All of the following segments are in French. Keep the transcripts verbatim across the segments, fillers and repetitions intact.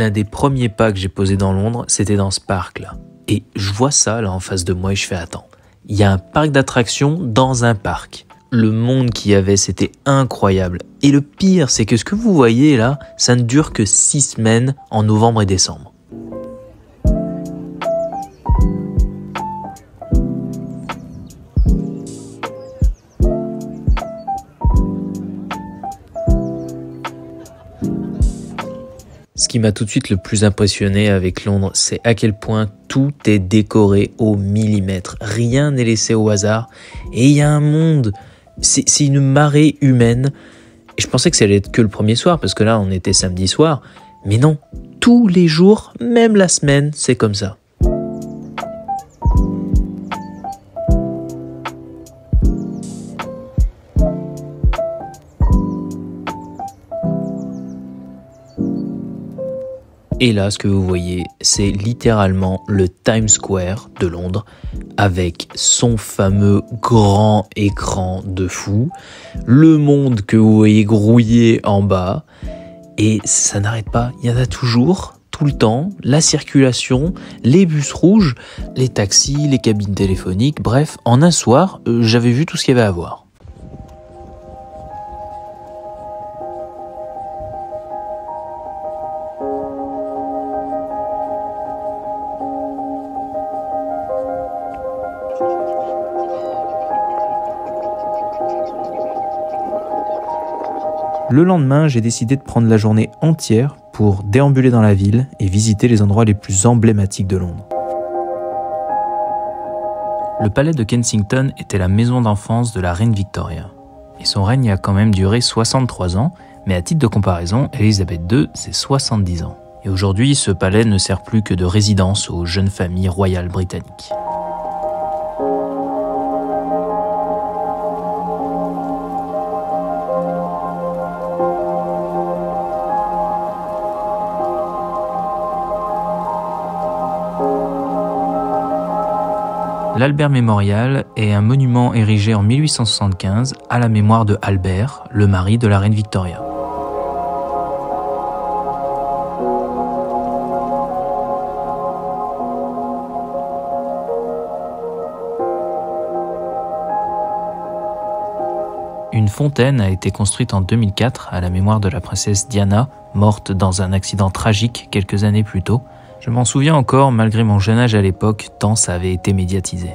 l'un des premiers pas que j'ai posé dans Londres, c'était dans ce parc-là. Et je vois ça là en face de moi et je fais « Attends, il y a un parc d'attractions dans un parc ». Le monde qu'il y avait, c'était incroyable. Et le pire, c'est que ce que vous voyez là, ça ne dure que six semaines en novembre et décembre. Ce qui m'a tout de suite le plus impressionné avec Londres, c'est à quel point tout est décoré au millimètre. Rien n'est laissé au hasard. Et il y a un monde, c'est une marée humaine. Et je pensais que ça allait être que le premier soir, parce que là, on était samedi soir. Mais non, tous les jours, même la semaine, c'est comme ça. Et là, ce que vous voyez, c'est littéralement le Times Square de Londres avec son fameux grand écran de fou, le monde que vous voyez grouiller en bas, et ça n'arrête pas, il y en a toujours, tout le temps, la circulation, les bus rouges, les taxis, les cabines téléphoniques, bref, en un soir, euh, j'avais vu tout ce qu'il y avait à voir. Le lendemain, j'ai décidé de prendre la journée entière pour déambuler dans la ville et visiter les endroits les plus emblématiques de Londres. Le palais de Kensington était la maison d'enfance de la reine Victoria. Et son règne a quand même duré soixante-trois ans, mais à titre de comparaison, Elizabeth deux, c'est soixante-dix ans. Et aujourd'hui, ce palais ne sert plus que de résidence aux jeunes familles royales britanniques. L'Albert Memorial est un monument érigé en mille huit cent soixante-quinze à la mémoire de Albert, le mari de la reine Victoria. Une fontaine a été construite en deux mille quatre à la mémoire de la princesse Diana, morte dans un accident tragique quelques années plus tôt. Je m'en souviens encore, malgré mon jeune âge à l'époque, tant ça avait été médiatisé.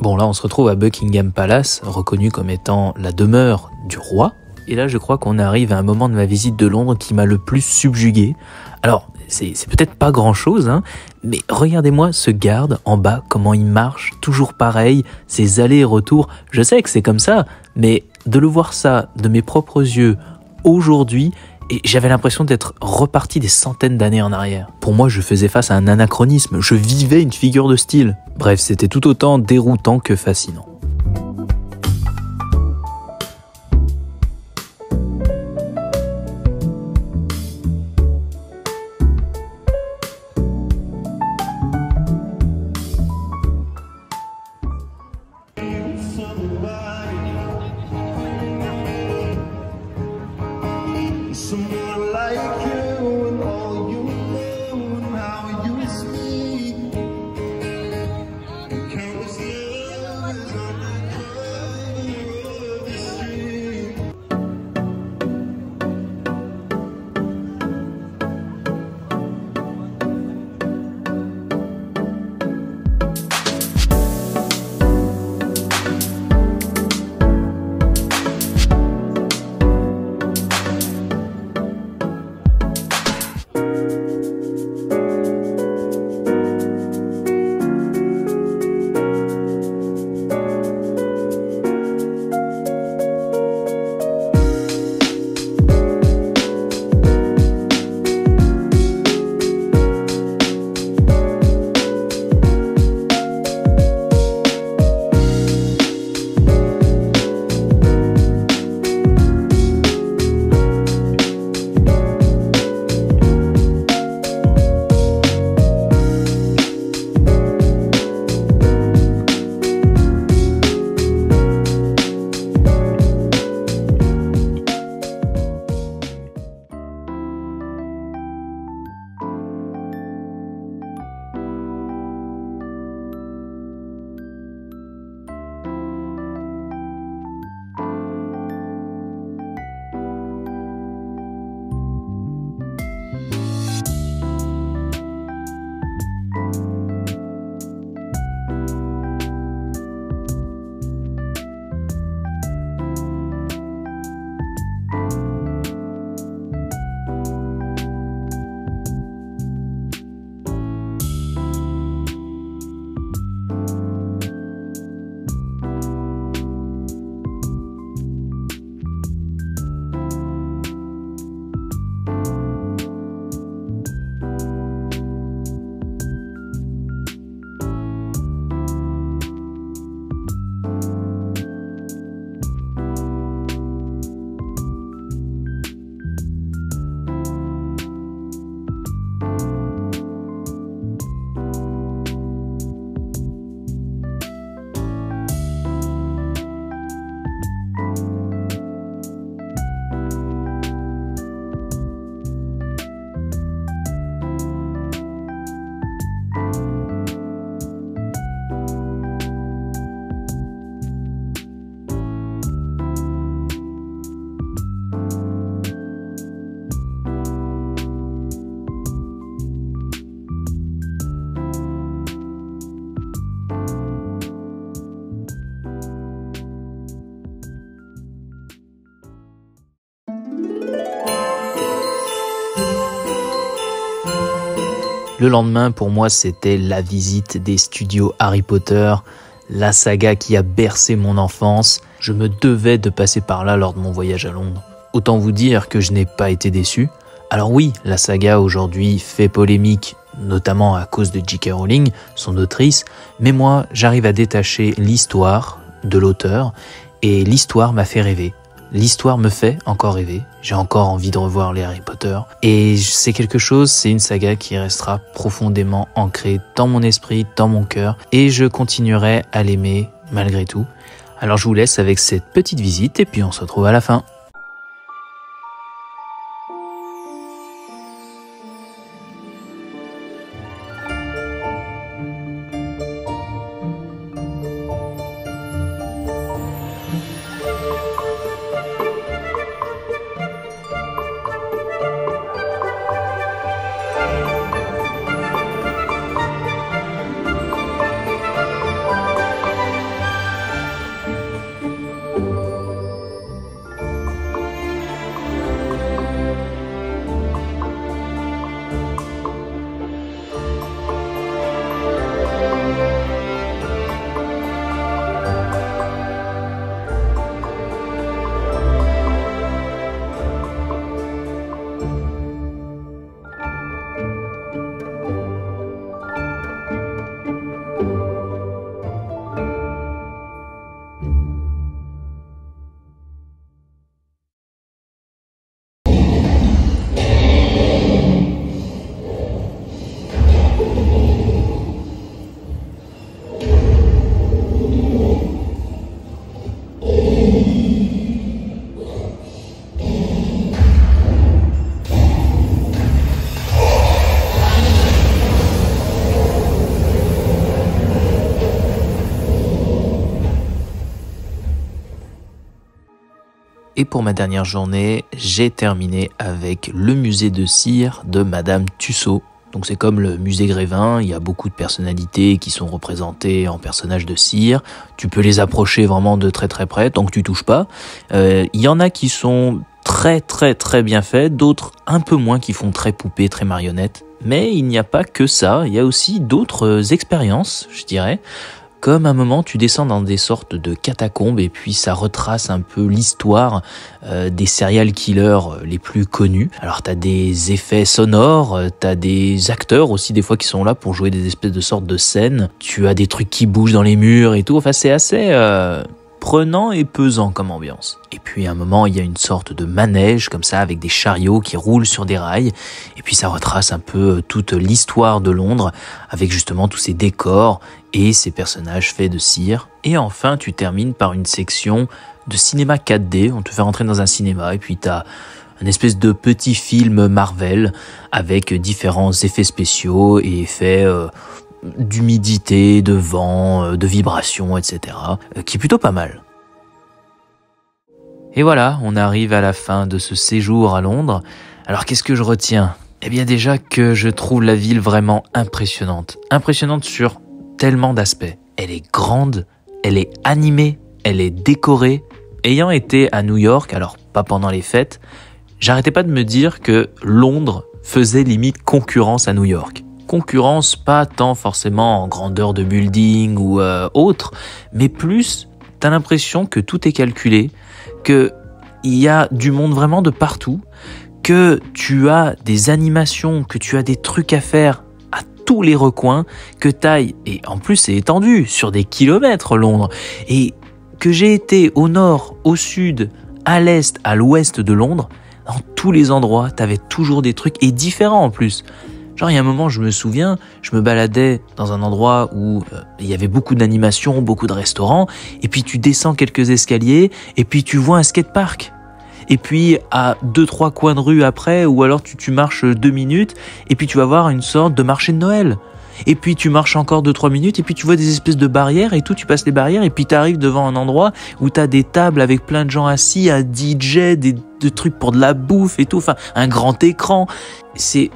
Bon là on se retrouve à Buckingham Palace, reconnu comme étant la demeure du roi. Et là je crois qu'on arrive à un moment de ma visite de Londres qui m'a le plus subjugué. Alors c'est peut-être pas grand chose, hein, mais regardez-moi ce garde en bas, comment il marche, toujours pareil, ses allers et retours. Je sais que c'est comme ça, mais de le voir ça de mes propres yeux aujourd'hui, et j'avais l'impression d'être reparti des centaines d'années en arrière. Pour moi, je faisais face à un anachronisme, je vivais une figure de style. Bref, c'était tout autant déroutant que fascinant. Le lendemain, pour moi, c'était la visite des studios Harry Potter, la saga qui a bercé mon enfance. Je me devais de passer par là lors de mon voyage à Londres. Autant vous dire que je n'ai pas été déçu. Alors oui, la saga aujourd'hui fait polémique, notamment à cause de J K Rowling, son autrice, mais moi, j'arrive à détacher l'histoire de l'auteur, et l'histoire m'a fait rêver. L'histoire me fait encore rêver, j'ai encore envie de revoir les Harry Potter, et c'est quelque chose, c'est une saga qui restera profondément ancrée dans mon esprit, dans mon cœur, et je continuerai à l'aimer malgré tout. Alors je vous laisse avec cette petite visite, et puis on se retrouve à la fin. Et pour ma dernière journée, j'ai terminé avec le musée de cire de Madame Tussaud. Donc c'est comme le musée Grévin, il y a beaucoup de personnalités qui sont représentées en personnages de cire. Tu peux les approcher vraiment de très très près, tant que tu touches pas. Euh, il y en a qui sont très très très bien faits, d'autres un peu moins qui font très poupées, très marionnettes. Mais il n'y a pas que ça, il y a aussi d'autres expériences, je dirais. Comme à un moment, tu descends dans des sortes de catacombes et puis ça retrace un peu l'histoire euh, des serial killers les plus connus. Alors t'as des effets sonores, t'as des acteurs aussi des fois qui sont là pour jouer des espèces de sortes de scènes. Tu as des trucs qui bougent dans les murs et tout. Enfin, c'est assez euh, prenant et pesant comme ambiance. Et puis à un moment, il y a une sorte de manège comme ça avec des chariots qui roulent sur des rails. Et puis ça retrace un peu toute l'histoire de Londres avec justement tous ces décors et ces personnages faits de cire. Et enfin, tu termines par une section de cinéma quatre D. On te fait rentrer dans un cinéma et puis tu as une espèce de petit film Marvel avec différents effets spéciaux et effets euh, d'humidité, de vent, de vibrations, et cetera. Qui est plutôt pas mal. Et voilà, on arrive à la fin de ce séjour à Londres. Alors qu'est-ce que je retiens? Eh bien déjà que je trouve la ville vraiment impressionnante. Impressionnante sur tellement d'aspects. Elle est grande, elle est animée, elle est décorée. Ayant été à New York, alors pas pendant les fêtes, j'arrêtais pas de me dire que Londres faisait limite concurrence à New York. Concurrence pas tant forcément en grandeur de building ou euh, autre, mais plus t'as l'impression que tout est calculé, que il y a du monde vraiment de partout, que tu as des animations, que tu as des trucs à faire à tous les recoins, que t'ailles, et en plus c'est étendu sur des kilomètres Londres, et que j'ai été au nord, au sud, à l'est, à l'ouest de Londres, dans tous les endroits, t'avais toujours des trucs, et différents en plus. Genre, il y a un moment, je me souviens, je me baladais dans un endroit où euh, il y avait beaucoup d'animations, beaucoup de restaurants, et puis tu descends quelques escaliers, et puis tu vois un skatepark. Et puis, à deux, trois coins de rue après, ou alors tu, tu marches deux minutes, et puis tu vas voir une sorte de marché de Noël. Et puis tu marches encore deux, trois minutes, et puis tu vois des espèces de barrières, et tout, tu passes les barrières, et puis tu arrives devant un endroit où tu as des tables avec plein de gens assis, un D J, des, des trucs pour de la bouffe et tout, enfin, un grand écran. C'est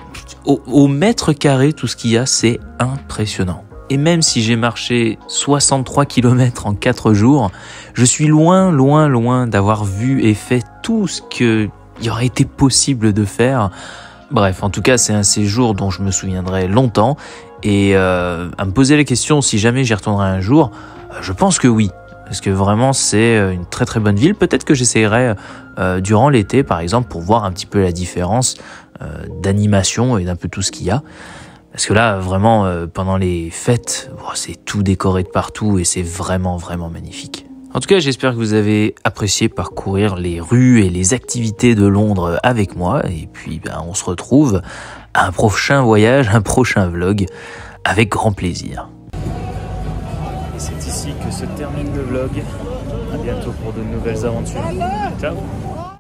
au, au mètre carré, tout ce qu'il y a, c'est impressionnant. Et même si j'ai marché soixante-trois kilomètres en quatre jours, je suis loin, loin, loin d'avoir vu et fait tout ce qu'il aurait été possible de faire Bref, en tout cas, c'est un séjour dont je me souviendrai longtemps, et euh, à me poser la question si jamais j'y retournerai un jour, euh, je pense que oui, parce que vraiment c'est une très très bonne ville. Peut-être que j'essayerai euh, durant l'été par exemple pour voir un petit peu la différence euh, d'animation et d'un peu tout ce qu'il y a. Parce que là, vraiment, euh, pendant les fêtes, oh, c'est tout décoré de partout et c'est vraiment vraiment magnifique. En tout cas, j'espère que vous avez apprécié parcourir les rues et les activités de Londres avec moi. Et puis, ben, on se retrouve à un prochain voyage, un prochain vlog, avec grand plaisir. Et c'est ici que se termine le vlog. À bientôt pour de nouvelles aventures. Ciao.